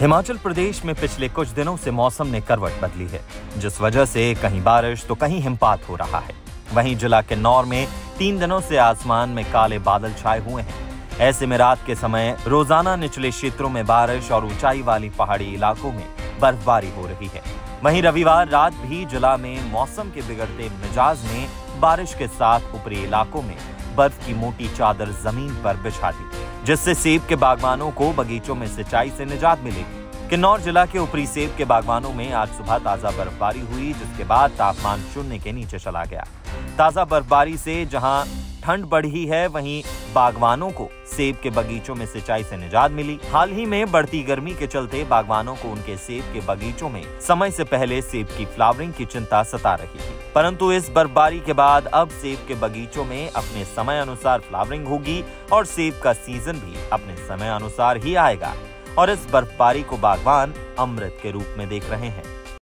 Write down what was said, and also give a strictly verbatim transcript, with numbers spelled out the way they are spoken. हिमाचल प्रदेश में पिछले कुछ दिनों से मौसम ने करवट बदली है, जिस वजह से कहीं बारिश तो कहीं हिमपात हो रहा है। वहीं जिला किन्नौर में तीन दिनों से आसमान में काले बादल छाए हुए हैं। ऐसे में रात के समय रोजाना निचले क्षेत्रों में बारिश और ऊंचाई वाली पहाड़ी इलाकों में बर्फबारी हो रही है। वहीं रविवार रात भी जिला में मौसम के बिगड़ते मिजाज ने बारिश के साथ ऊपरी इलाकों में बर्फ की मोटी चादर जमीन पर बिछा दी, जिससे सेब के बागवानों को बगीचों में सिंचाई से निजात मिलेगी। किन्नौर जिला के ऊपरी सेब के बागवानों में आज सुबह ताजा बर्फबारी हुई, जिसके बाद तापमान शून्य के नीचे चला गया। ताजा बर्फबारी से जहां ठंड बढ़ी है, वहीं बागवानों को सेब के बगीचों में सिंचाई से निजात मिली। हाल ही में बढ़ती गर्मी के चलते बागवानों को उनके सेब के बगीचों में समय से पहले सेब की फ्लावरिंग की चिंता सता रही थी, परंतु इस बर्फबारी के बाद अब सेब के बगीचों में अपने समय अनुसार फ्लावरिंग होगी और सेब का सीजन भी अपने समय अनुसार ही आएगा। और इस बर्फबारी को बागवान अमृत के रूप में देख रहे हैं।